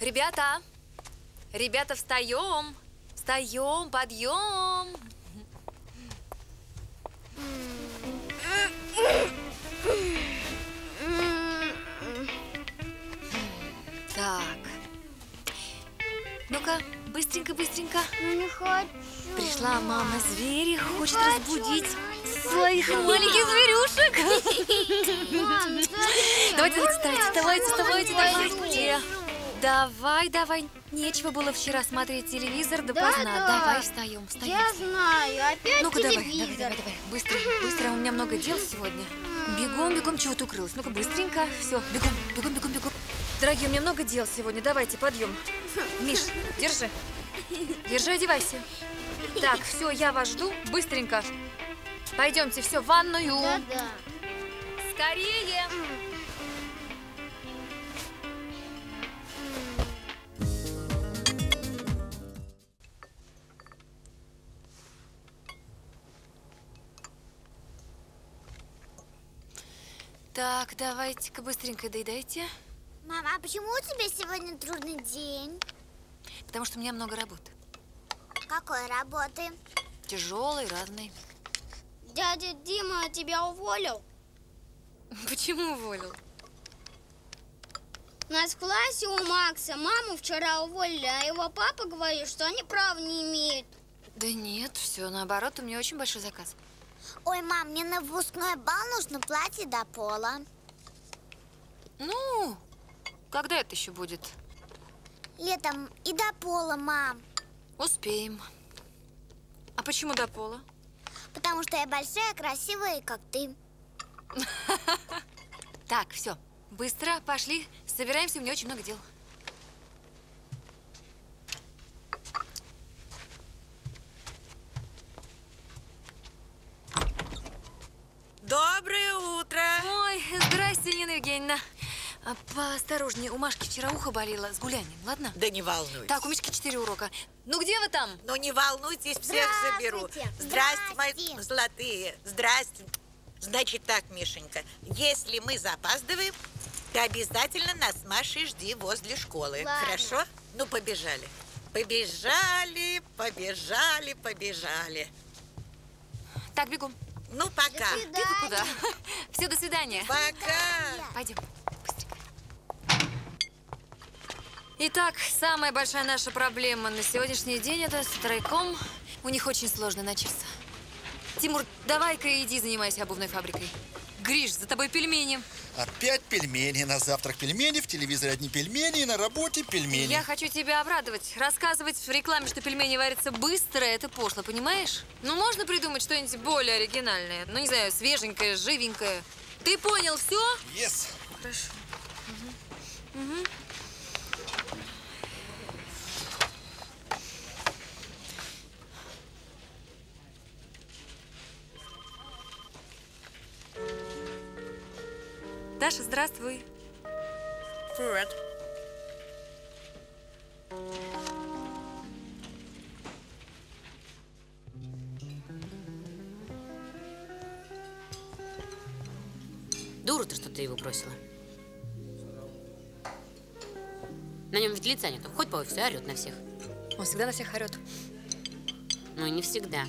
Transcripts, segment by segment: Ребята! Ребята, встаем! Встаем, подъем! Так. Ну-ка, быстренько, быстренько. Не хочу. Пришла мама зверя, хочет разбудить своих маленьких зверюшек. Давайте, вставайте. Давай. Нечего было вчера смотреть телевизор до поздна. Да. Давай, встаем. Я знаю, опять ну-ка, телевизор. Давай. Быстро. У меня много дел сегодня. Бегом. Чего ты укрылась? Ну-ка, быстренько. Все, бегом. Дорогие, у меня много дел сегодня. Давайте, подъем. Миш, держи. Одевайся. Так, все, я вас жду. Быстренько. Пойдемте, все, в ванную. Да. Скорее. Так, давайте-ка быстренько доедайте. Мама, а почему у тебя сегодня трудный день? Потому что у меня много работы. Какой работы? Тяжелой, разной. Дядя Дима тебя уволил. Почему уволил? У нас в классе у Макса маму вчера уволили, а его папа говорит, что они права не имеют. Да нет, все наоборот, у меня очень большой заказ. Ой, мам, мне на выпускной бал нужно платье до пола. Ну, когда это еще будет? Летом и до пола, мам. Успеем. А почему до пола? Потому что я большая, красивая, как ты. Так, все, быстро, пошли, собираемся, у меня очень много дел. Доброе утро! Ой, здрасте, Лена Евгеньевна. Поосторожнее, у Машки вчера ухо болело с гулянием, ладно? Да не волнуйтесь. Так, у Мишки 4 урока. Ну где вы там? Ну не волнуйтесь, всех заберу. Здрасте, мои золотые. Здрасте. Значит так, Мишенька, если мы запаздываем, ты обязательно нас с Машей жди возле школы. Ладно. Хорошо? Ну побежали. Побежали. Так, бегом. Ну, пока. Ты куда? Все, до свидания. Пока. Пойдем. Быстренько. Итак, самая большая наша проблема на сегодняшний день – это с тройком. У них очень сложно начаться. Тимур, давай-ка иди занимайся обувной фабрикой. Гриш, за тобой пельмени. Опять пельмени. На завтрак пельмени, в телевизоре одни пельмени, на работе пельмени. Я хочу тебя обрадовать. Рассказывать в рекламе, что пельмени варятся быстро, это пошло, понимаешь? Ну, можно придумать что-нибудь более оригинальное. Ну, не знаю, свеженькое, живенькое. Ты понял все? Yes. Хорошо. Угу. Даша, здравствуй. Привет. Дура ты, что ты его бросила. На нем ведь лица нету. Хоть по офису орет на всех. Он всегда на всех орет. Ну и не всегда.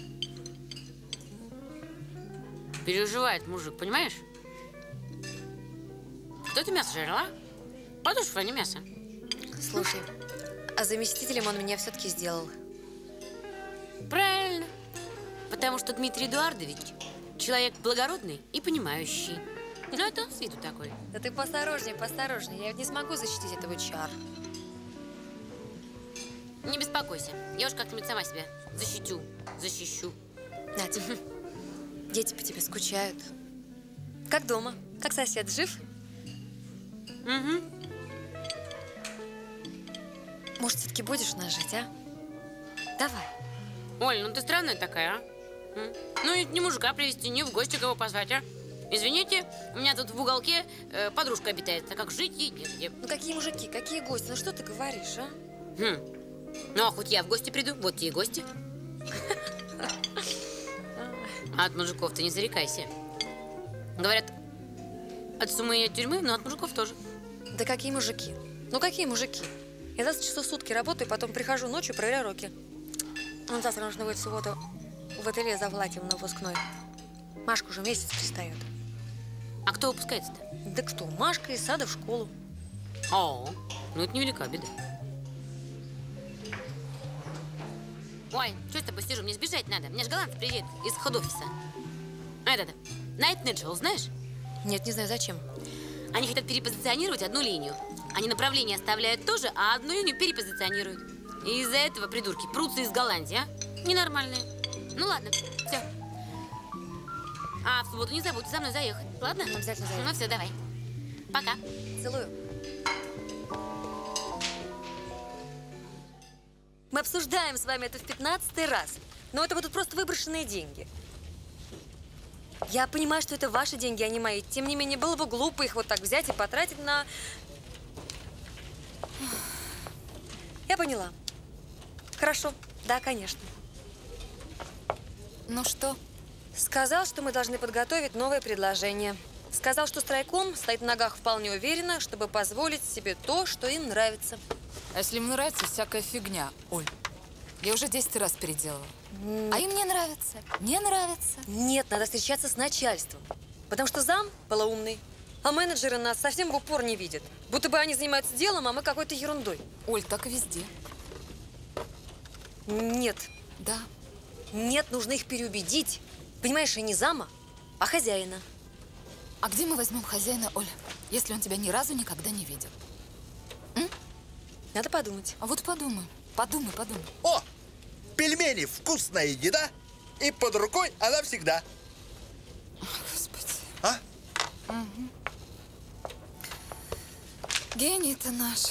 Переживает мужик, понимаешь? Кто ты мясо жарила? Подушку, а не мясо. Слушай, а заместителем он меня все-таки сделал. Правильно. Потому что Дмитрий Эдуардович человек благородный и понимающий. Но это он с виду такой. Да ты поосторожнее. Я ведь не смогу защитить этого чар. Не беспокойся. Я уж как-нибудь сама себя защищу. Надя, дети по тебе скучают. Как дома? Как сосед? Жив? Угу. Может, все-таки будешь нас жить, а? Давай. Оль, ну ты странная такая, а? Ну, и ни мужика привезти, ни в гости кого позвать, а? Извините, у меня тут в уголке подружка обитает. А как жить ей негде? Ну, какие мужики, какие гости? Ну, что ты говоришь, а? Ну, а хоть я в гости приду, вот тебе и гости. А от мужиков ты не зарекайся. Говорят, от сумы и от тюрьмы, но от мужиков тоже. Да какие мужики? Ну какие мужики? Я 20 часов в сутки работаю, потом прихожу ночью, проверяю уроки. Он завтра нужно будет в субботу в ателье за Влатьевым на выпускной. Машка уже месяц пристает. А кто выпускается-то? Да кто? Машка из сада в школу. О, ну это невелика беда. Ой, что я с тобой сижу? Мне сбежать надо. Мне же голландцы приедет из ход-офиса. А это Найт Неджел, знаешь? Нет, не знаю, зачем. Они хотят перепозиционировать одну линию. Они направление оставляют тоже, а одну линию перепозиционируют. И из-за этого придурки прутся из Голландии, а? Ненормальные. Ну ладно, все. А в субботу не забудьте за мной заехать, ладно? Обязательно заехать. Ну все, давай. Пока. Целую. Мы обсуждаем с вами это в 15-й раз, но это будут просто выброшенные деньги. Я понимаю, что это ваши деньги, а не мои. Тем не менее, было бы глупо их вот так взять и потратить на… Я поняла. Хорошо. Да, конечно. Ну что? Сказал, что мы должны подготовить новое предложение. Сказал, что страйком стоит в ногах вполне уверенно, чтобы позволить себе то, что им нравится. А если им нравится всякая фигня, Оль, я уже 10 раз переделала. Нет. А им не нравится, не нравится. Нет, надо встречаться с начальством, потому что зам полоумный, а менеджеры нас совсем в упор не видят. Будто бы они занимаются делом, а мы какой-то ерундой. Оль, так и везде. Нет. Да. Нет, нужно их переубедить. Понимаешь, и не зама, а хозяина. А где мы возьмем хозяина, Оля, если он тебя ни разу никогда не видел? М? Надо подумать. А вот подумай, подумай, подумай. О, пельмени вкусная еда, и под рукой она всегда. О, Господи. А? Угу. Гений-то наш.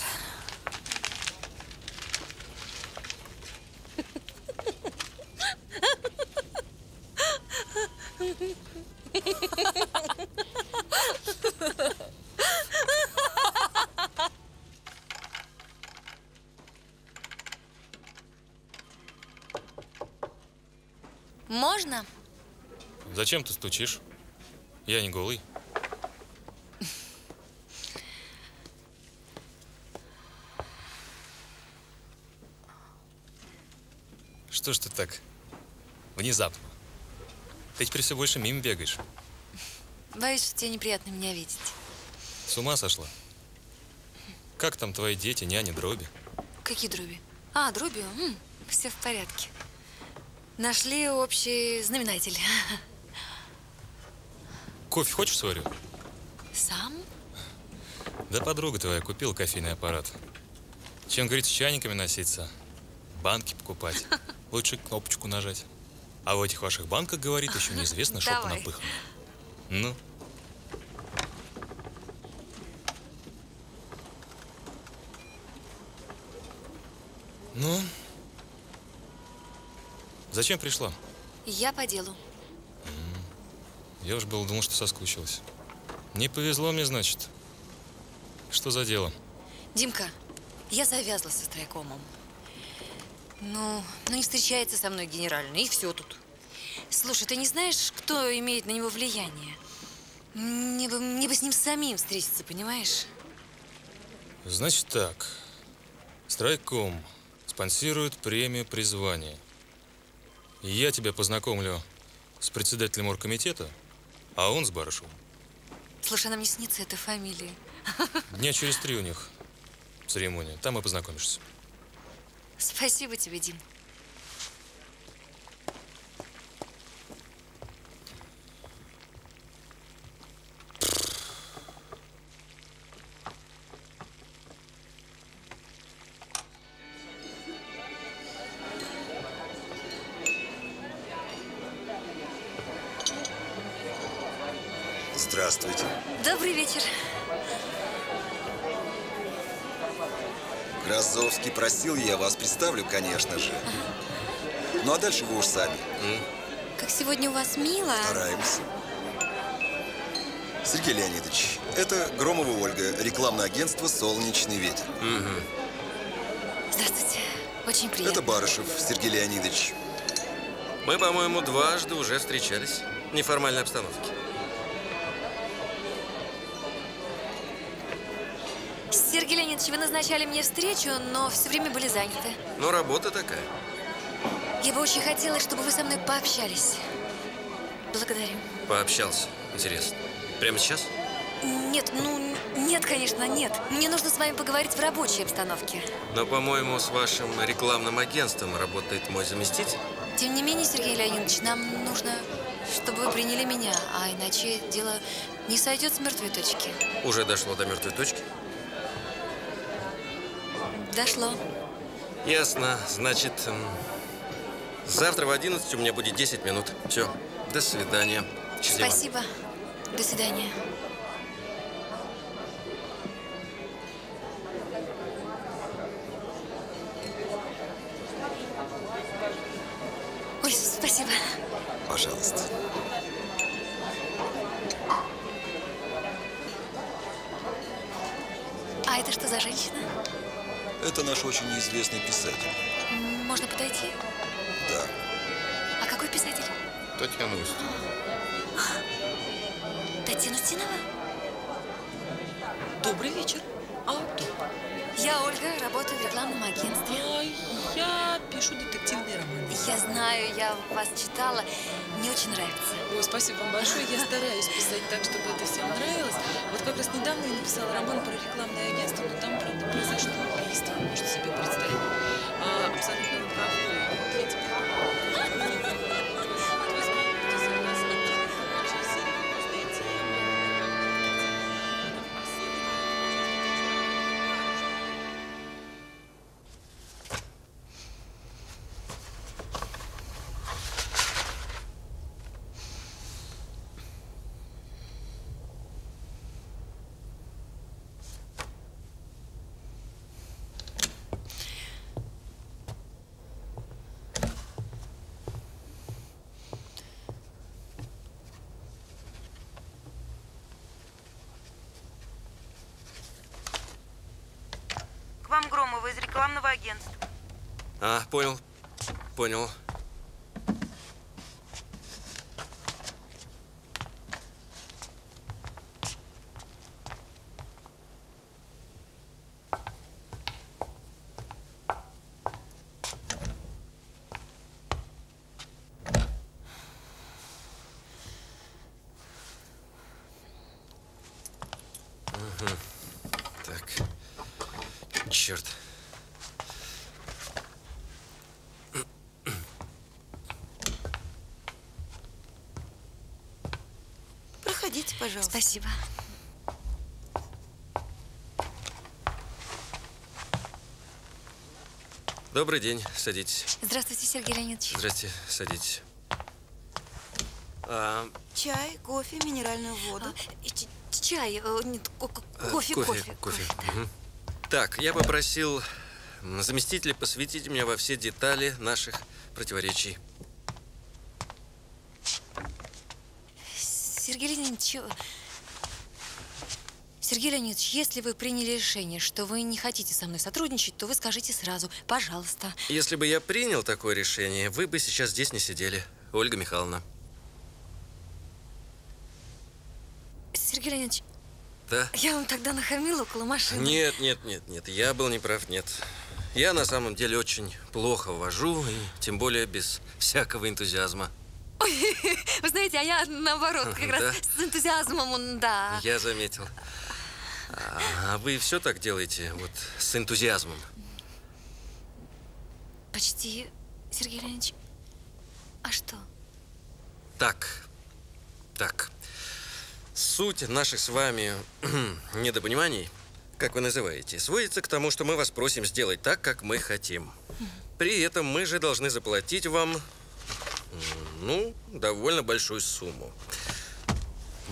Можно? Зачем ты стучишь? Я не голый. Что ж ты так внезапно? Ты теперь все больше мимо бегаешь. Боюсь, что тебе неприятно меня видеть. С ума сошла? Как там твои дети, няня, дроби? Какие дроби? А, дроби? Все в порядке. Нашли общий знаменатель. Кофе хочешь сварю? Сам? Да подруга твоя купила кофейный аппарат. Чем, говорит, с чайниками носиться, банки покупать. Лучше кнопочку нажать. А в этих ваших банках, говорит, еще неизвестно, что понапыхано. Ну. Ну? Зачем пришла? Я по делу. Я уж было думал, что соскучилась. Не повезло мне, значит. Что за дело? Димка, я завязла со страйкомом. Ну не встречается со мной генеральный, и все тут. Слушай, ты не знаешь, кто имеет на него влияние? Мне бы с ним самим встретиться, понимаешь? Значит так. Страйком спонсирует премию призвания. Я тебя познакомлю с председателем оргкомитета, а он с Барышевым. Слушай, она мне снится, эта фамилия. Дня через 3 у них церемония. Там и познакомишься. Спасибо тебе, Дим. Здравствуйте. Добрый вечер. Грозовский просил, я вас представлю, конечно же. Ага. Ну а дальше вы уж сами. Как сегодня у вас мило. Стараемся. Сергей Леонидович, это Громова Ольга, рекламное агентство «Солнечный ветер». Угу. Здравствуйте. Очень приятно. Это Барышев Сергей Леонидович. Мы, по-моему, дважды уже встречались в неформальной обстановке. Сергей Леонидович. Леонидович, вы назначали мне встречу, но все время были заняты. Ну, работа такая. Я бы очень хотела, чтобы вы со мной пообщались. Благодарю. Пообщался? Интересно. Прямо сейчас? Нет, ну, нет, конечно, нет. Мне нужно с вами поговорить в рабочей обстановке. Но, по-моему, с вашим рекламным агентством работает мой заместитель. Тем не менее, Сергей Леонидович, нам нужно, чтобы вы приняли меня, а иначе дело не сойдет с мертвой точки. Уже дошло до мертвой точки? Дошло. Ясно. Значит, завтра в 11 у меня будет 10 минут. Все. До свидания. Счастливо. Спасибо. До свидания. Ой, спасибо. Пожалуйста. А это что за женщина? Это наш очень неизвестный писатель. Можно подойти? Да. А какой писатель? Татьяна Устинова. Татьяна Устинова? Добрый вечер. А кто? Я Ольга, работаю в рекламном агентстве. А я пишу детективные романы. Я знаю, я вас читала. Мне очень нравится. Ой, спасибо вам большое. Я стараюсь писать так, чтобы это всем нравилось. Вот как раз недавно я написала роман про рекламное агентство, но там, правда, произошло убийство. Можете себе представить. Абсолютно неправильно. Из рекламного агентства. А, понял. Понял. Угу. Так. Черт. Пожалуйста. Спасибо. Добрый день. Садитесь. Здравствуйте, Сергей Леонидович. Здравствуйте. Садитесь. Чай, кофе, минеральную воду. Чай. Нет, кофе. Да. Угу. Так, я попросил заместителя посвятить меня во все детали наших противоречий. Сергей Леонидович, если вы приняли решение, что вы не хотите со мной сотрудничать, то вы скажите сразу, пожалуйста. Если бы я принял такое решение, вы бы сейчас здесь не сидели, Ольга Михайловна. Сергей Леонидович, да? Я вам тогда нахамила около машины. Нет, я был неправ, нет. Я на самом деле очень плохо вожу, и тем более без всякого энтузиазма. Ой, вы знаете, а я наоборот, как раз с энтузиазмом, да. Я заметил. А вы все так делаете, вот с энтузиазмом? Почти, Сергей Леонидович. А что? Так. Суть наших с вами недопониманий, как вы называете, сводится к тому, что мы вас просим сделать так, как мы хотим. При этом мы же должны заплатить вам... Ну, довольно большую сумму.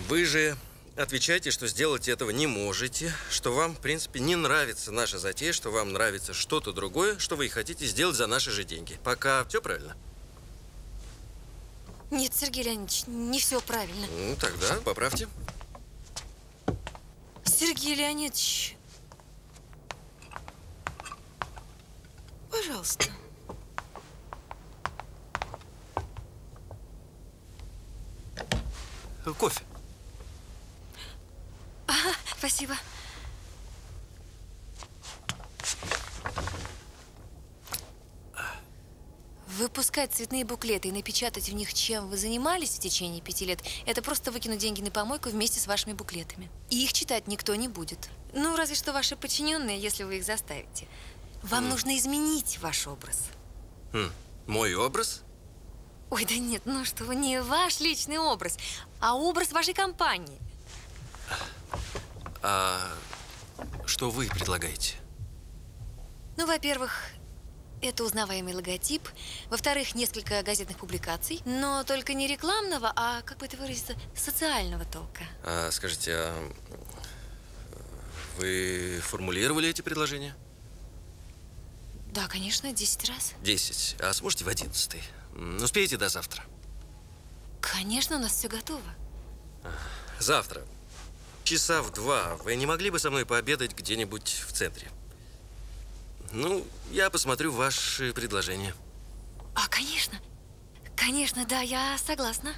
Вы же отвечаете, что сделать этого не можете, что вам, в принципе, не нравится наша затея, что вам нравится что-то другое, что вы и хотите сделать за наши же деньги. Пока все правильно? Нет, Сергей Леонидович, не все правильно. Ну, тогда поправьте. Сергей Леонидович, пожалуйста. Кофе. Спасибо. выпускать цветные буклеты и напечатать в них, чем вы занимались в течение 5 лет, это просто выкинуть деньги на помойку вместе с вашими буклетами. И их читать никто не будет. Ну, разве что ваши подчиненные, если вы их заставите. Вам нужно изменить ваш образ. Мой образ? Ой, да нет, ну что вы, не ваш личный образ, а образ вашей компании. А что вы предлагаете? Ну, во-первых, это узнаваемый логотип. Во-вторых, несколько газетных публикаций. Но только не рекламного, а, как бы это выразиться, социального толка. А, скажите, а вы формулировали эти предложения? Да, конечно, 10 раз. 10. А сможете в 11-й? Успеете до завтра? Конечно, у нас все готово. Завтра. Часа в 2 вы не могли бы со мной пообедать где-нибудь в центре? Ну, я посмотрю ваши предложения. А, конечно. Конечно, да, я согласна.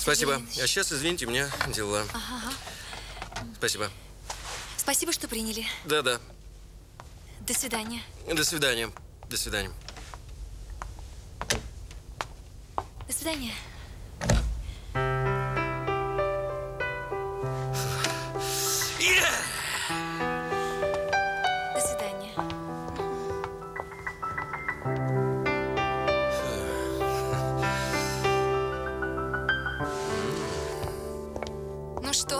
Спасибо. А сейчас, извините, у меня дела. Ага. Спасибо. Спасибо, что приняли. Да-да. До свидания. До свидания. До свидания. До свидания. До свидания. Ну что,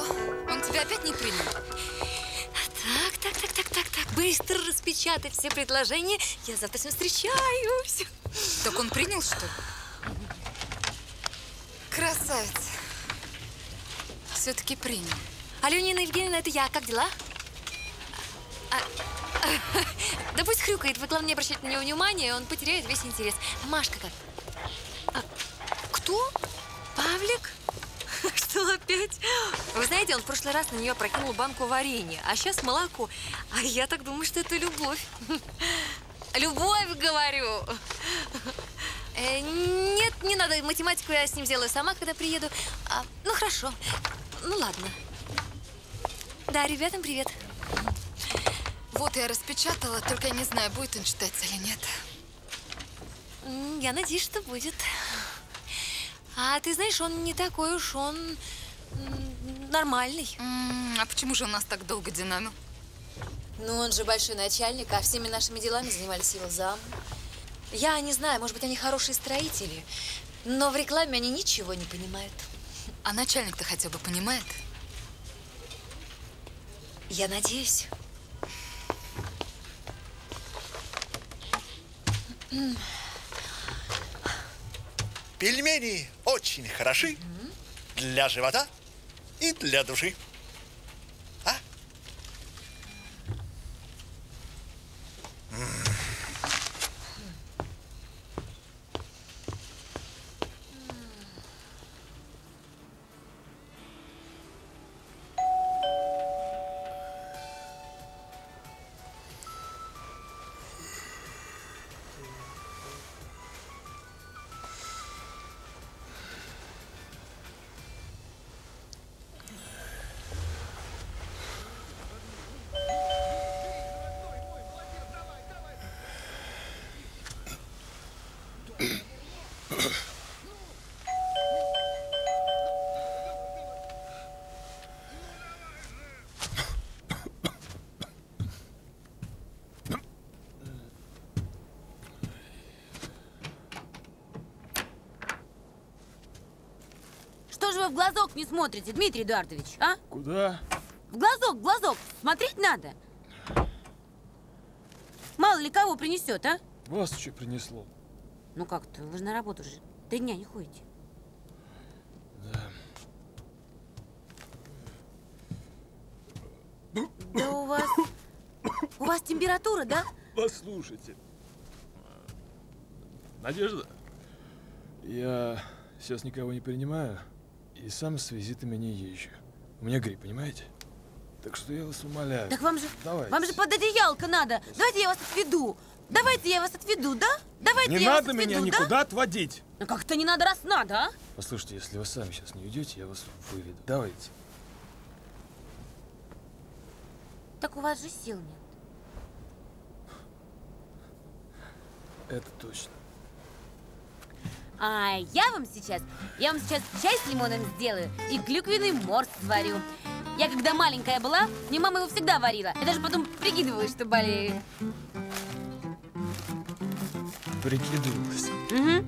он тебя опять не принял? Так, быстро распечатай все предложения. Я завтра с ним встречаюсь. Так он принял, что ли? Красавица. Все-таки принял. Алёна Евгеньевна, это я. Как дела? Да пусть хрюкает. Вы, главное, не обращать на него внимания, он потеряет весь интерес. Машка как? Кто? Павлик? Что опять? Вы знаете, он в прошлый раз на нее прокинул банку варенья, а сейчас молоко. А я так думаю, что это любовь. Любовь, говорю. Нет, не надо. Математику я с ним сделаю сама, когда приеду. Ну, хорошо. Ну, ладно. Да, ребятам привет. Вот я распечатала, только я не знаю, будет он читаться или нет. Я надеюсь, что будет. А ты знаешь, он не такой уж, он нормальный. А почему же он нас так долго динамил? Ну, он же большой начальник, а всеми нашими делами занимались его зам. Я не знаю, может быть, они хорошие строители, но в рекламе они ничего не понимают. А начальник-то хотя бы понимает? Я надеюсь. Пельмени очень хороши для живота и для души. А? В глазок не смотрите, Дмитрий Эдуардович, а? Куда? В глазок, смотреть надо. Мало ли кого принесет, а? Вас еще принесло. Ну как-то, вы же на работу уже 3 дня не ходите. Да. Да у вас температура, да? Послушайте, Надежда, я сейчас никого не принимаю. И сам с визитами не езжу. У меня грипп, понимаете? Так что я вас умоляю. Так вам же под одеялко надо. Давайте я вас отведу. Давайте я вас отведу, да? Давайте не надо меня никуда отводить. Ну как-то не надо, раз надо, а? Послушайте, если вы сами сейчас не уйдете, я вас выведу. Давайте. Так у вас же сил нет. Это точно. А я вам сейчас чай с лимоном сделаю и клюквенный морс сварю. Я когда маленькая была, мне мама его всегда варила. Я даже потом прикидывалась, что болею. Прикидывалась? Угу.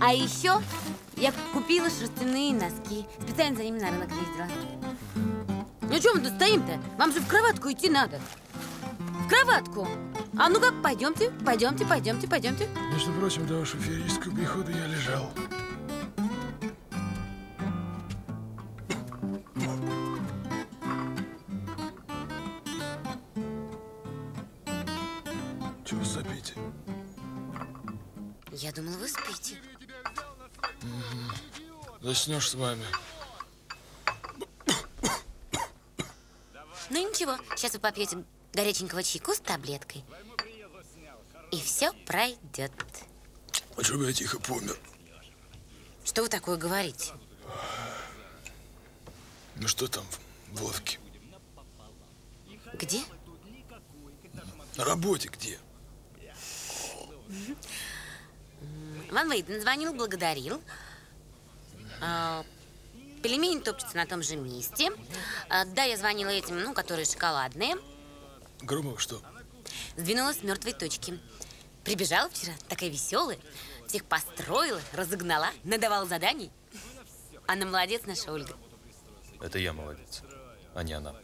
А еще я купила шерстяные носки. Специально за ними на рынок ездила. Ну чё мы тут стоим-то? Вам же в кроватку идти надо. В кроватку. А ну как, пойдемте. Между прочим, до вашего феерического прихода я лежал. Чего сопите? Я думала, вы спите. Угу. Заснешь с вами. Ну ничего, сейчас вы попьете горяченького чайку с таблеткой. И все пройдет. А чего я тихо помер? Что вы такое говорите? Ну что там в лавке? Где? На работе где? Иван Вейден звонил, благодарил. Пельмени топчутся на том же месте. Да, я звонила этим, ну, которые шоколадные. Громова что? Сдвинулась с мертвой точки. Прибежала вчера, такая веселая. Всех построила, разогнала, надавала заданий. Она молодец, наша Ольга. Это я молодец, а не она.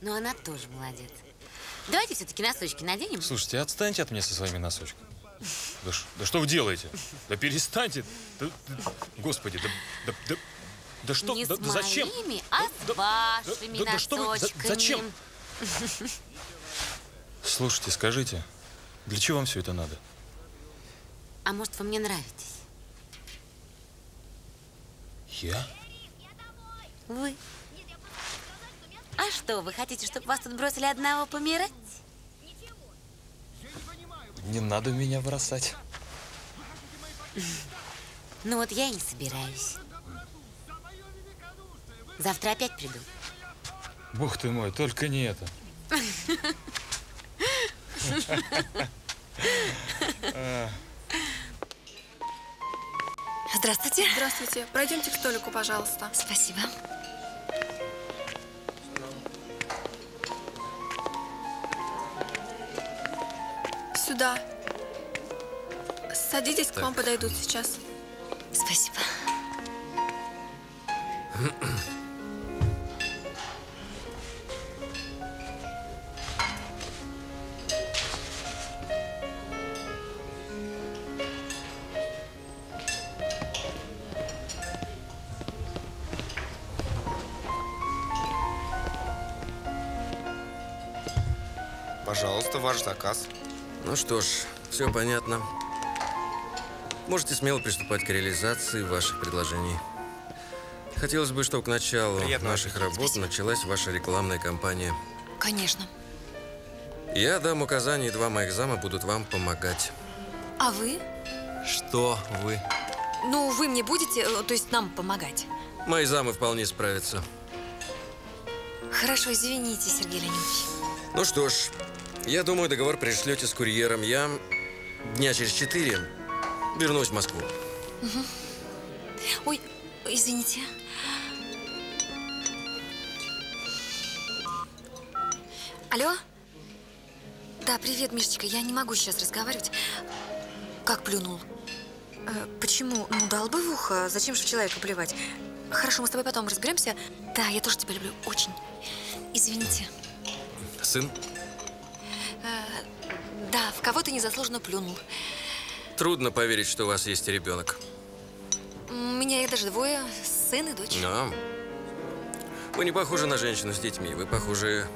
Ну, она тоже молодец. Давайте все-таки носочки наденем. Слушайте, отстаньте от меня со своими носочками. Да что вы делаете? Да перестаньте! Да, господи, да что? Не да, с зачем? Моими, а с вашими носочками. Зачем? Слушайте, скажите, для чего вам все это надо? А может, вы мне нравитесь? Я? Вы. А что, вы хотите, чтобы вас тут бросили одного помирать? Не надо меня бросать. Ну вот я и не собираюсь. Завтра опять приду. Бог ты мой, только не это. Здравствуйте. Здравствуйте. Пройдемте к столику, пожалуйста. Спасибо. Сюда. Садитесь, так. К вам подойдут сейчас. Спасибо. Пожалуйста, ваш заказ. Ну что ж, все понятно. Можете смело приступать к реализации ваших предложений. Хотелось бы, чтобы к началу наших работ началась ваша рекламная кампания. Конечно. Я дам указания, и два моих зама будут вам помогать. А вы? Что вы? Ну, вы мне будете, то есть нам помогать? Мои замы вполне справятся. Хорошо, извините, Сергей Леонидович. Ну что ж. Я думаю, договор пришлете с курьером. Я дня через 4 вернусь в Москву. Угу. Ой, извините. Алло? Да, привет, Мишечка. Я не могу сейчас разговаривать. Как плюнул? Почему? Ну, дал бы в ухо. Зачем же в человека плевать? Хорошо, мы с тобой потом разберемся. Да, я тоже тебя люблю. Очень. Извините. Сын? Да, в кого ты незаслуженно плюнул. Трудно поверить, что у вас есть ребенок. У меня их даже двое, сын и дочь. Но вы не похожи на женщину с детьми, вы похожи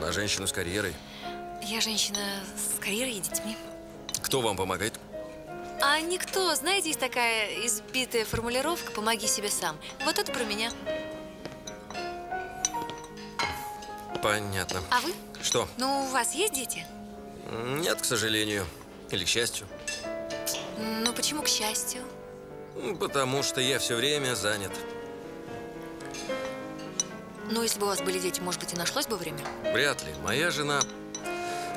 на женщину с карьерой. Я женщина с карьерой и детьми. Кто вам помогает? А никто. Знаете, есть такая избитая формулировка «помоги себе сам». Вот это про меня. Понятно. А вы? Что? Ну, у вас есть дети? Нет, к сожалению. Или к счастью. Ну, почему к счастью? Потому что я все время занят. Ну, если бы у вас были дети, может быть, и нашлось бы время? Вряд ли. Моя жена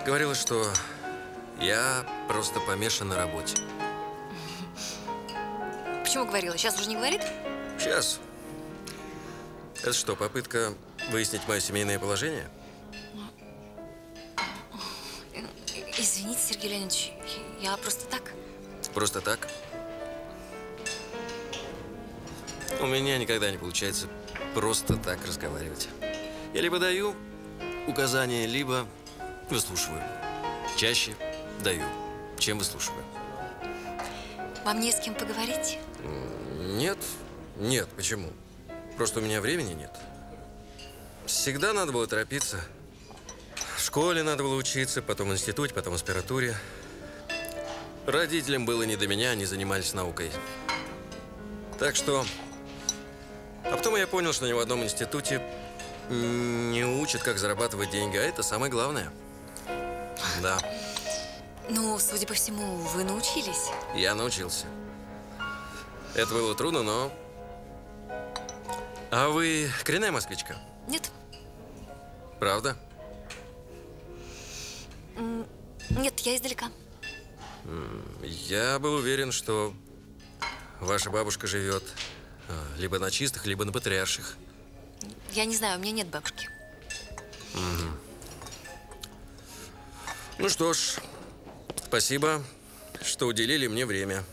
говорила, что Я просто помешан на работе. Почему говорила? Сейчас уже не говорит? Сейчас. Это что, попытка выяснить мое семейное положение? Извините, Сергей Леонидович, я просто так. Просто так? У меня никогда не получается просто так разговаривать. Я либо даю указания, либо выслушиваю. Чаще даю, чем выслушиваю. Вам не с кем поговорить? Нет. Нет. Почему? Просто у меня времени нет. Всегда надо было торопиться. В школе надо было учиться, потом в институте, потом в аспирантуре. Родителям было не до меня, они занимались наукой. Так что… А потом я понял, что ни в одном институте не учат, как зарабатывать деньги, а это самое главное. Да. Ну, судя по всему, вы научились. Я научился. Это было трудно, но… А вы коренная москвичка? Нет. Правда? Нет, я издалека. Я был уверен, что ваша бабушка живет либо на чистых, либо на патриарших. Я не знаю, у меня нет бабушки. Ну что ж, спасибо, что уделили мне время.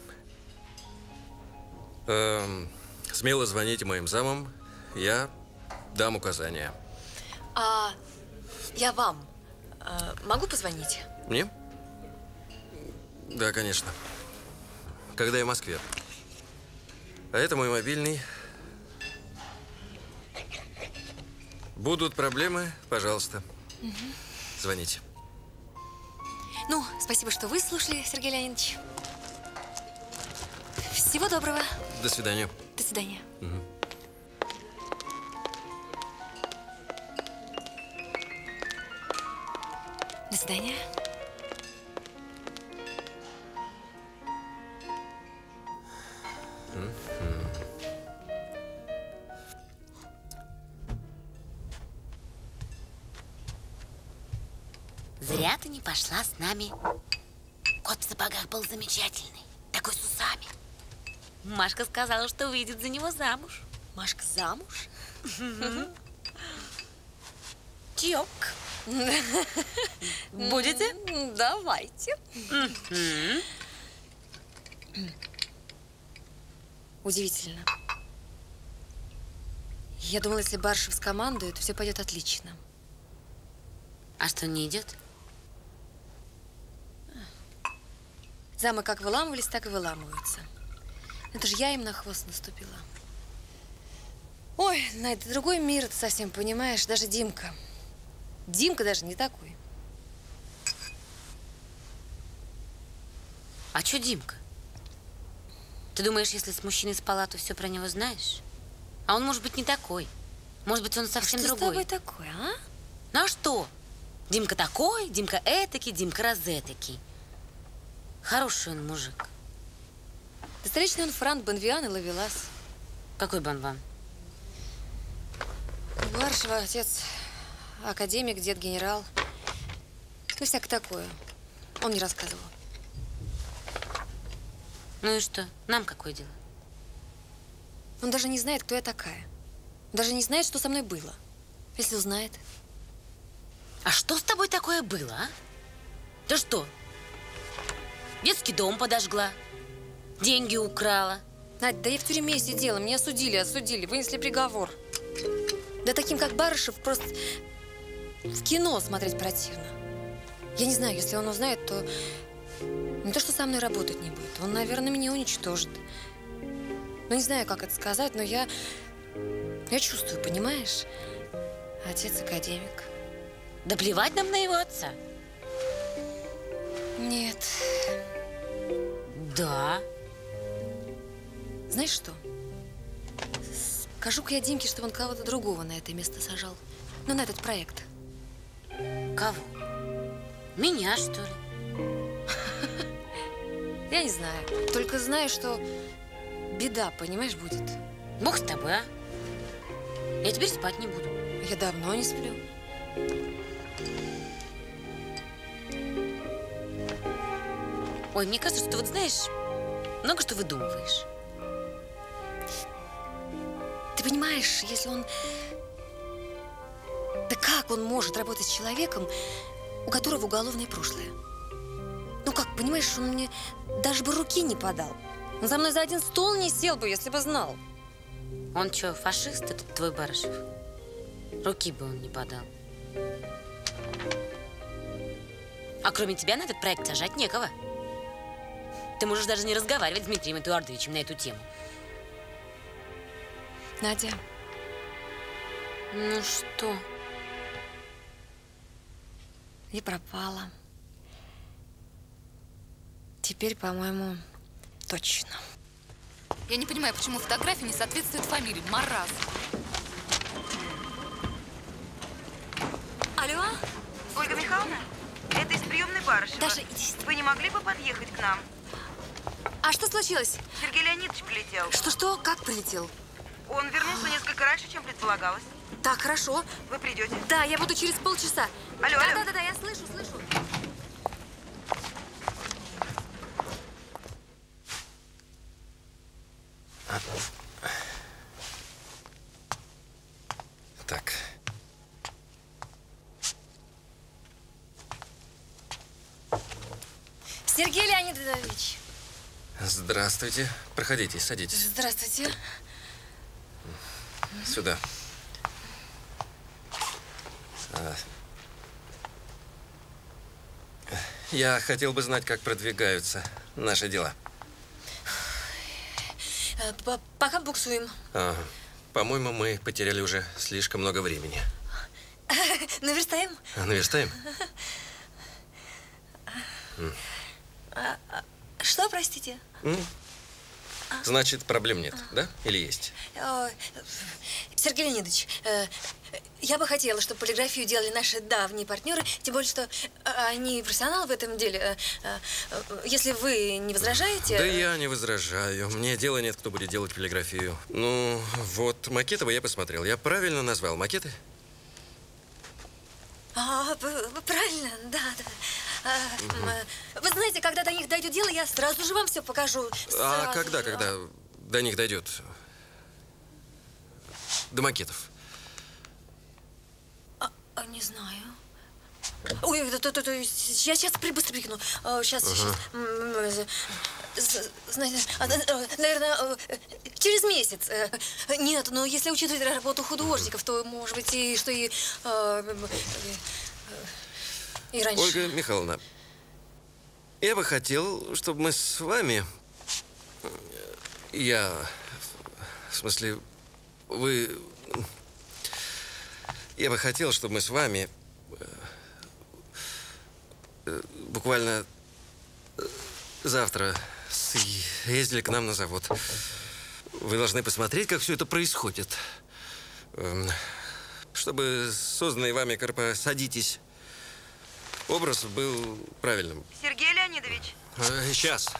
Смело звоните моим замам, я дам указания. А я вам могу позвонить? Мне? Да, конечно. Когда я в Москве. А это мой мобильный. Будут проблемы, пожалуйста, звоните. Ну, спасибо, что вы слушали, Сергей Леонидович. Всего доброго. До свидания. До свидания. До свидания. Зря ты не пошла с нами. Кот в сапогах был замечательный. Такой с усами. Машка сказала, что выйдет за него замуж. Машка замуж? Чёк. Будете? Давайте. Удивительно. Я думала, если Барышев с командой, то все пойдет отлично. А что, не идет? Замы как выламывались, так и выламываются. Это же я им на хвост наступила. Ой, Надя, другой мир, ты совсем понимаешь, даже Димка. Димка даже не такой. А чё Димка? Ты думаешь, если с мужчиной спала, то все про него знаешь? А он может быть не такой. Может быть, он совсем другой. Что с тобой такое, а? Ну а что? Димка такой, Димка этакий, Димка разэтакий. Хороший он мужик. Достаточно он Франт, Бонвиан и Лавелас. Какой Бонван? Барышева отец академик, дед генерал. Ну, всякое такое. Он не рассказывал. Ну и что? Нам какое дело? Он даже не знает, кто я такая. Даже не знает, что со мной было. Если узнает. А что с тобой такое было, а? Ты что? Детский дом подожгла, деньги украла. Надь, да я в тюрьме сидела, меня осудили, вынесли приговор. Да таким, как Барышев, просто в кино смотреть противно. Я не знаю, если он узнает, то не то, что со мной работать не будет. Он, наверное, меня уничтожит. Ну, не знаю, как это сказать, но я чувствую, понимаешь? Отец академик. Да плевать нам на его отца. Нет. Да. Знаешь что? Скажу-ка я Димке, чтобы он кого-то другого на это место сажал. Ну, на этот проект. Кого? Меня, что ли? Я не знаю. Только знаю, что беда, понимаешь, будет. Бог с тобой, а? Я теперь спать не буду. Я давно не сплю. Ой, мне кажется, что ты вот знаешь, много что выдумываешь. Ты понимаешь, если он… Да как он может работать с человеком, у которого уголовное прошлое? Ну как, понимаешь, он мне даже бы руки не подал. Он за мной за один стол не сел бы, если бы знал. Он что, фашист этот твой Барышев? Руки бы он не подал. А кроме тебя на этот проект сажать некого. Ты можешь даже не разговаривать с Дмитрием Эдуардовичем на эту тему. Надя. Ну что? И пропала. Теперь, по-моему, точно. Я не понимаю, почему фотография не соответствует фамилии. Мараз. Алло? Ольга Михайловна, это из приемной Барышева. Даша, иди. Вы не могли бы подъехать к нам? А что случилось? Сергей Леонидович прилетел. Что-что? Как прилетел? Он вернулся несколько раньше, чем предполагалось. Так, хорошо. Вы придете? Да, я буду через полчаса. Алло, алло. Да-да-да, я слышу, слышу. Так. Сергей Леонидович. Здравствуйте. Проходите, садитесь. Здравствуйте. Сюда. Я хотел бы знать, как продвигаются наши дела. Пока буксуем. Ага. По-моему, мы потеряли уже слишком много времени. Наверстаем? Наверстаем? Что, простите? Значит, проблем нет, да? Или есть? Сергей Леонидович, я бы хотела, чтобы полиграфию делали наши давние партнеры, тем более, что они профессионалы в этом деле. Если вы не возражаете… Да я не возражаю. Мне дела нет, кто будет делать полиграфию. Ну, вот макеты бы я посмотрел. Я правильно назвал макеты? А, правильно, да, да. Вы знаете, когда до них дойдет дело, я сразу же вам все покажу. А когда до них дойдет? До макетов? Не знаю. Ой, я сейчас быстро прикину. Сейчас, сейчас. Наверное, через месяц. Нет, но если учитывать работу художников, то, может быть, и что и раньше. Ольга Михайловна, я бы хотел, чтобы мы с вами, я бы хотел, чтобы мы с вами буквально завтра ездили к нам на завод. Вы должны посмотреть, как все это происходит. Чтобы созданный вами корпоратив, садитесь. Образ был правильным. Сергей Леонидович. Сейчас.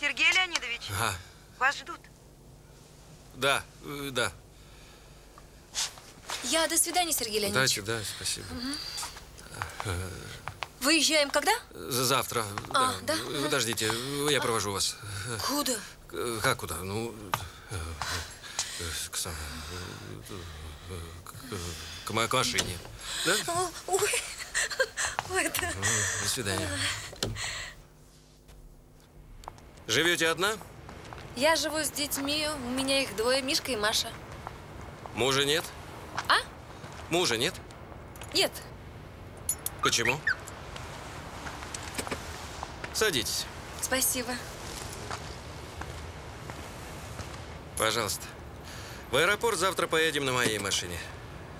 Сергей Леонидович. Ага. Вас ждут. Да, да. Я до свидания, Сергей Леонидович. Удачи, да, спасибо. Угу. Выезжаем когда? Завтра. А, да. Да? Подождите, я провожу вас. Куда? Как куда? Ну, к машине. Да? Ой, да. До свидания. Живете одна? Я живу с детьми. У меня их двое, Мишка и Маша. Мужа нет? А? Мужа нет? Нет. Почему? Садитесь. Спасибо. Пожалуйста. В аэропорт завтра поедем на моей машине.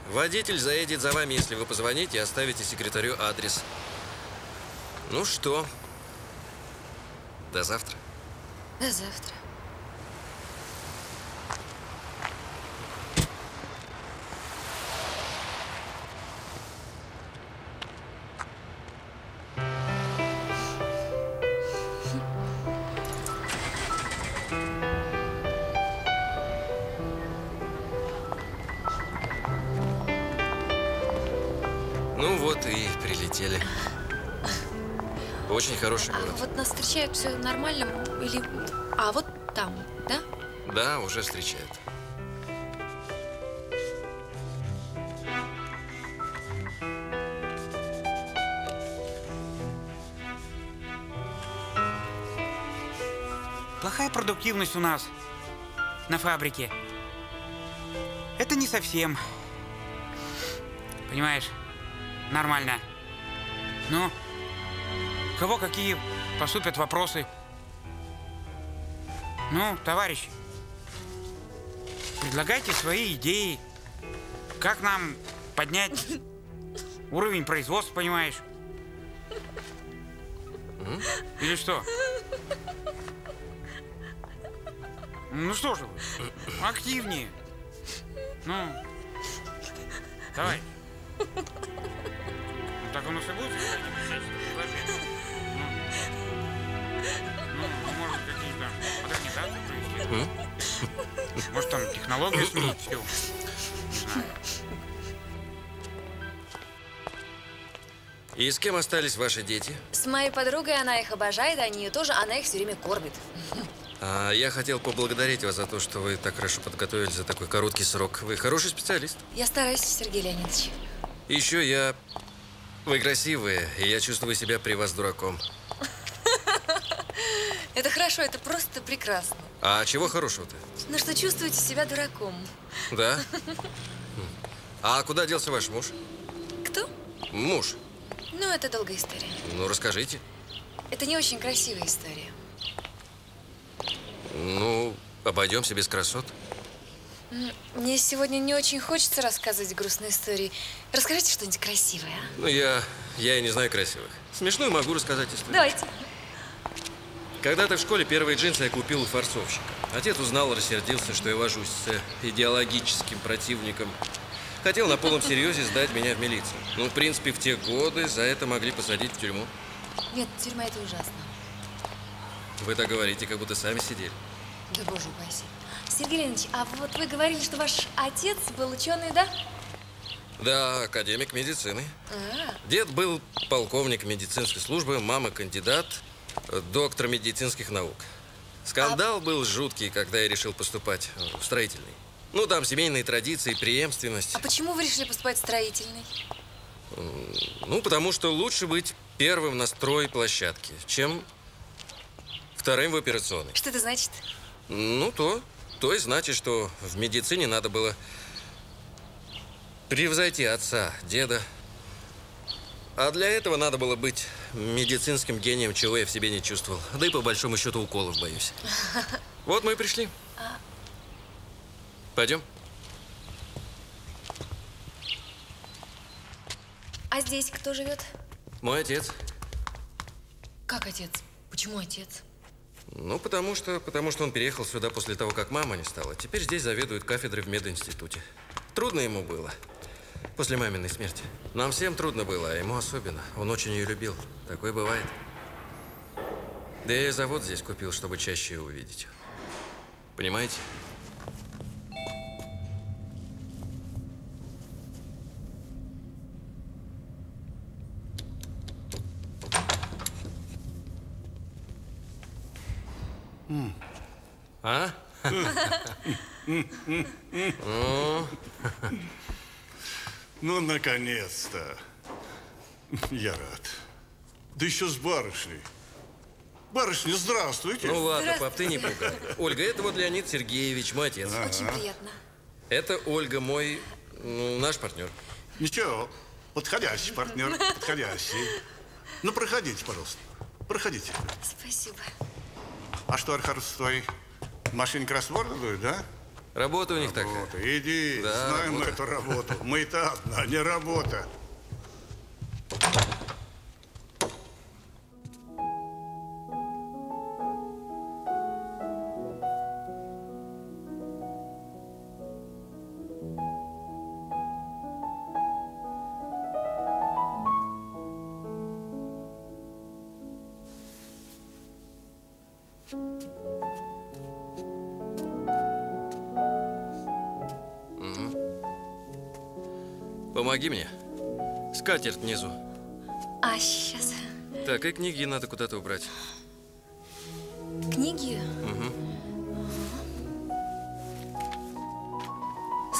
Водитель заедет за вами, если вы позвоните и оставите секретарю адрес. Ну что, до завтра. До завтра. Вот и прилетели. Очень хороший город. А вот нас встречают все нормально или… А вот там, да? Да, уже встречают. Плохая продуктивность у нас на фабрике. Это не совсем, понимаешь, нормально. Ну, кого какие поступят вопросы. Ну, товарищи, предлагайте свои идеи, как нам поднять уровень производства, понимаешь? Или что? Ну что же вы, активнее. Ну, давай. Так у нас и будет. Ну, может, какие-то модернизации провести. Может, там технологии сменить, все. Не знаю. И с кем остались ваши дети? С моей подругой, она их обожает, они ее тоже, она их все время кормит. Я хотел поблагодарить вас за то, что вы так хорошо подготовились за такой короткий срок. Вы хороший специалист. Я стараюсь, Сергей Леонидович. Еще я… Вы красивые, и я чувствую себя при вас дураком. Это хорошо, это просто прекрасно. А чего хорошего-то? Ну, что чувствуете себя дураком. Да? А куда делся ваш муж? Кто? Муж. Ну, это долгая история. Ну, расскажите. Это не очень красивая история. Ну, обойдемся без красот. Мне сегодня не очень хочется рассказывать грустные истории. Расскажите что-нибудь красивое. Ну, я и не знаю красивых. Смешную могу рассказать историю. Давайте. Когда-то в школе первые джинсы я купил у форцовщика. Отец узнал, рассердился, что я вожусь с идеологическим противником. Хотел на полном серьезе сдать меня в милицию. Ну, в принципе, в те годы за это могли посадить в тюрьму. Нет, тюрьма – это ужасно. Вы так говорите, как будто сами сидели. Да боже упаси. Сергей Леонидович, а вот вы говорили, что ваш отец был ученый, да? Да, академик медицины. Дед был полковник медицинской службы, мама кандидат, доктор медицинских наук. Скандал был жуткий, когда я решил поступать в строительный. Ну, там семейные традиции, преемственность. А почему вы решили поступать в строительный? Ну, потому что лучше быть первым на стройплощадке, чем… вторым в операционной. Что это значит? Ну, то и значит, что в медицине надо было превзойти отца, деда. А для этого надо было быть медицинским гением, чего я в себе не чувствовал. Да и по большому счету уколов боюсь. Вот мы и пришли. Пойдем. А здесь кто живет? Мой отец. Как отец? Почему отец? Ну, потому что он переехал сюда после того, как мама не стала. Теперь здесь заведует кафедрой в мединституте. Трудно ему было после маминой смерти. Нам всем трудно было, а ему особенно. Он очень ее любил. Такое бывает. Да я и завод здесь купил, чтобы чаще ее увидеть. Понимаете? А? Ну, наконец-то. Я рад. Да еще с барышней. Барышня, здравствуйте. Ну ладно, пап, ты не пугай. Ольга, это вот Леонид Сергеевич, мой отец. Очень приятно. Это Ольга, мой, ну, наш партнер. Ничего, подходящий партнер, подходящий. Ну, проходите, пожалуйста. Проходите. Спасибо. А что, Архарус, твои машины кроссворды дуют, да? Работа у них такая. Иди, да, знаем мы эту работу. Мы-то одна, не работа. Помоги мне. Скатерть внизу. А, сейчас. Так, и книги надо куда-то убрать. Книги? Угу.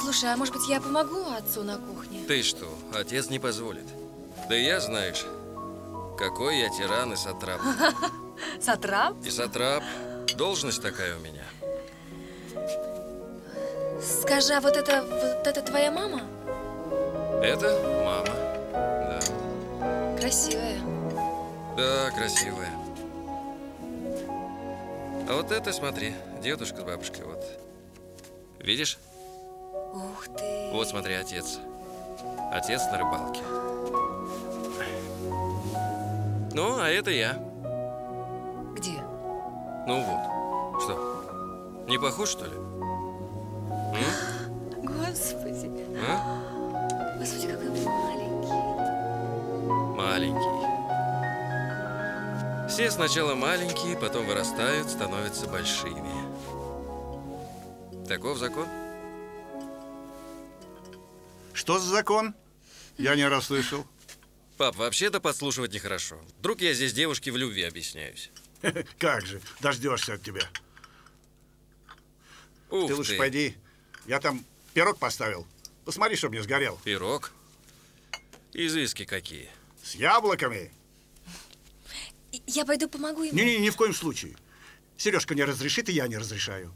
Слушай, а может быть, я помогу отцу на кухне? Ты что? Отец не позволит. Да я, знаешь, какой я тиран и сатрап. Сатрап? И сатрап. Должность такая у меня. Скажи, а вот это твоя мама? Это мама, да. Красивая. Да, красивая. А вот это, смотри, дедушка с бабушкой, вот. Видишь? Ух ты. Вот, смотри, отец. Отец на рыбалке. Ну, а это я. Где? Ну вот. Что? Не похож, что ли? М? Господи. А? Господи, какой маленький. Маленький. Все сначала маленькие, потом вырастают, становятся большими. Таков закон. Что за закон? Я не расслышал. Пап, вообще-то подслушивать нехорошо. Вдруг я здесь девушке в любви объясняюсь. Как же, дождешься от тебя. Ух ты. Лучше пойди. Я там пирог поставил. Посмотри, чтобы не сгорел. Пирог? Изыски какие. С яблоками. Я пойду помогу ему. Не-не, ни в коем случае. Сережка не разрешит, и я не разрешаю.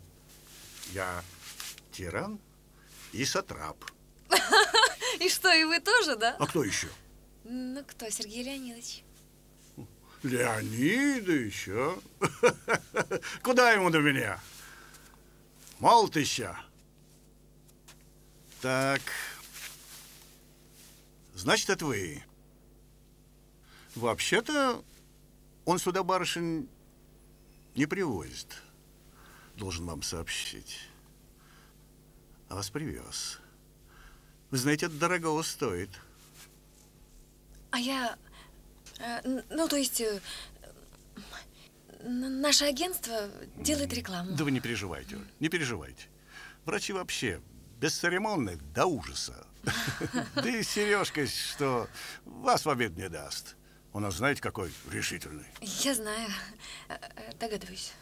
Я тиран и сатрап. И что, и вы тоже, да? А кто еще? Ну, кто? Сергей Леонидович. Леонидович, а? Куда ему до меня? Мол ты ща. Так. Значит, это вы. Вообще-то, он сюда барышень не привозит. Должен вам сообщить. А вас привез. Вы знаете, это дорогого стоит. А я, ну, то есть, наше агентство делает рекламу. Да вы не переживайте, Оль, не переживайте. Врачи вообще бесцеремонны до ужаса. Да и Сережка, что вас в обед не даст. У нас, знаете, какой решительный. Я знаю, догадываюсь.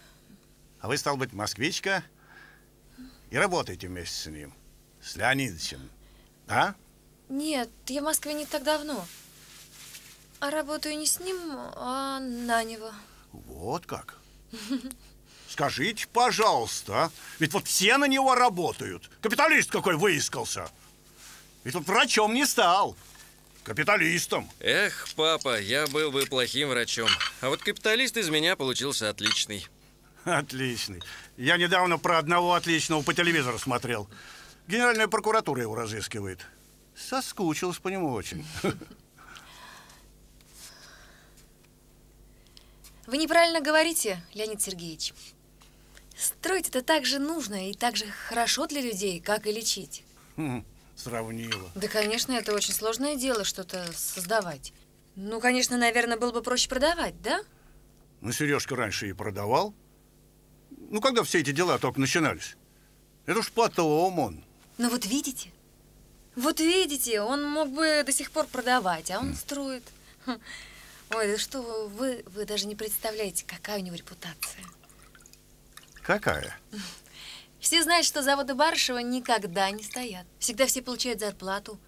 А вы, стал быть, москвичка и работаете вместе с ним, с Леонидовичем, а? Нет, я в Москве не так давно. А работаю не с ним, а на него. Вот как? Скажите, пожалуйста, а? Ведь вот все на него работают. Капиталист какой выискался. Ведь он врачом не стал. Капиталистом. Эх, папа, я был бы плохим врачом. А вот капиталист из меня получился отличный. Отличный. Я недавно про одного отличного по телевизору смотрел. Генеральная прокуратура его разыскивает. Соскучилась по нему очень. Вы неправильно говорите, Леонид Сергеевич. Строить это так же нужно и так же хорошо для людей, как и лечить. Сравнила. Да, конечно, это очень сложное дело, что-то создавать. Ну, конечно, наверное, было бы проще продавать, да? Ну, Сережка раньше и продавал. Ну, когда все эти дела только начинались. Это уж потом он. Ну, вот видите, он мог бы до сих пор продавать, а он строит. Ой, да что вы даже не представляете, какая у него репутация. Какая? Все знают, что заводы Барышева никогда не стоят. Всегда все получают зарплату.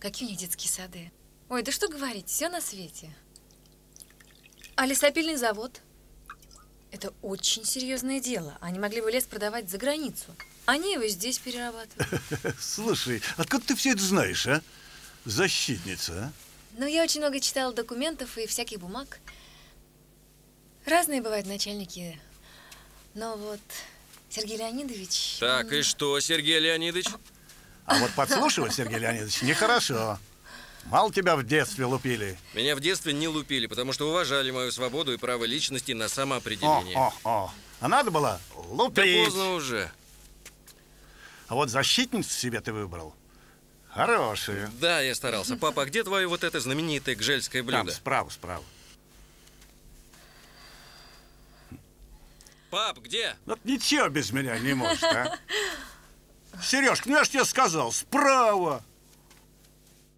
Какие у них детские сады. Ой, да что говорить, все на свете. А лесопильный завод? Это очень серьезное дело. Они могли бы лес продавать за границу. Они его здесь перерабатывают. Слушай, откуда ты все это знаешь, а? Защитница, а? Ну, я очень много читала документов и всяких бумаг. Разные бывают начальники. Но вот Сергей Леонидович… Так, и что, Сергей Леонидович? А вот подслушивать, Сергей Леонидович, нехорошо. Мало тебя в детстве лупили. Меня в детстве не лупили, потому что уважали мою свободу и право личности на самоопределение. А надо было лупить. Да поздно уже. А вот защитницу себе ты выбрал. Хорошие. Да, я старался. Папа, а где твое вот это знаменитое гжельское блюдо? Там, справа, справа. Пап, где? Вот ничего без меня не может, а? Сережка, ну я ж тебе сказал, справа.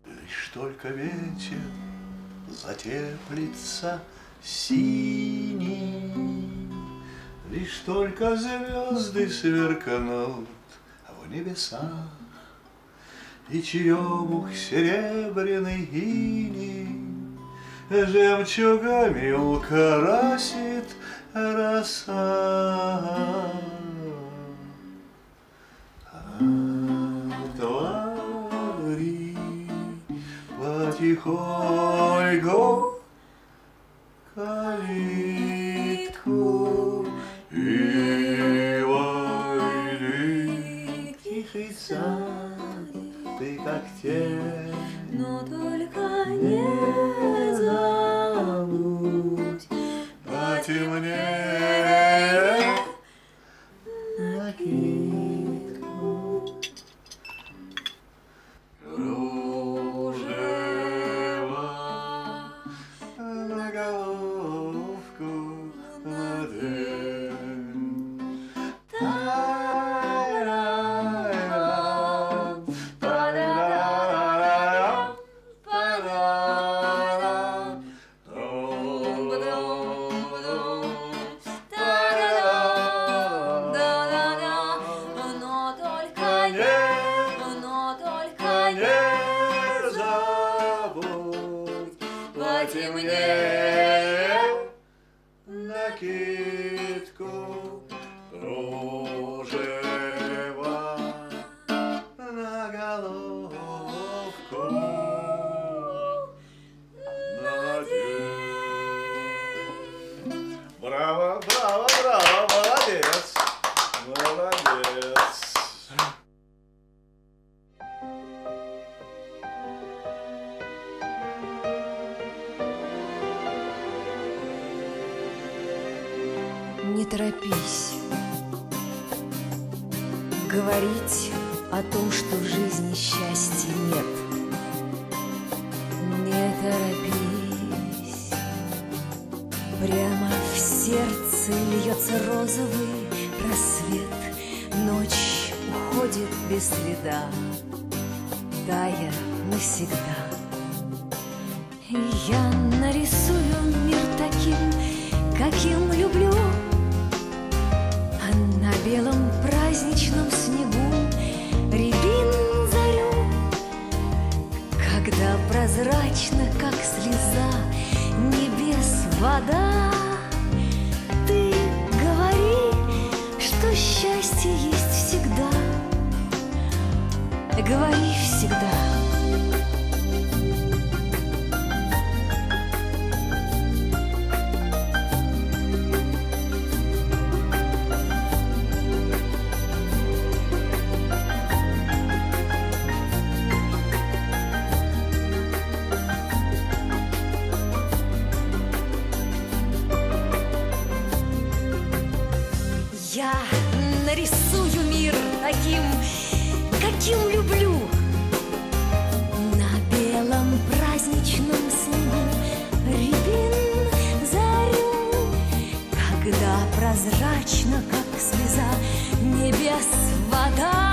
Лишь только ветер затеплится синий, лишь только звезды сверкнут в небесах, и черемух серебряный иней жемчугами украсит роса. Отвори потихоньку калитку и войди тихий сад, ты как тень, но только не забудь потемнее накидку. Кружева на головку надень. Та-ра-ра, па-ра-ра-ра, па-ра-ра. Но только не, но только не забудь потемнее накидку, кружева на головку надень. Браво, браво, браво, молодец, молодец. Не торопись говорить о том, что в жизни счастья нет. Не торопись, прямо в сердце льется розовый просвет. Ночь уходит без следа, тая навсегда. И я нарисую мир таким, каким люблю, а на белом праздничном снегу рябин зарю. Когда прозрачно, как слеза небес вода, ты говори, что счастье есть всегда. Говори всегда. Прозрачно, как слеза небес вода.